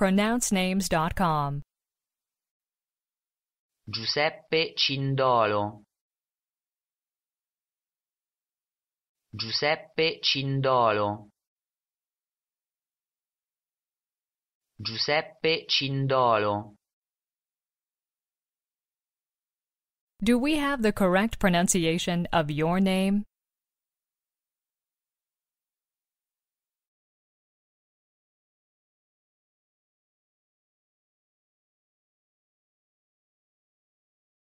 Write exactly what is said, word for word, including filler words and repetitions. pronounce names dot com. Giuseppe Cindolo. Giuseppe Cindolo. Giuseppe Cindolo. Do we have the correct pronunciation of your name?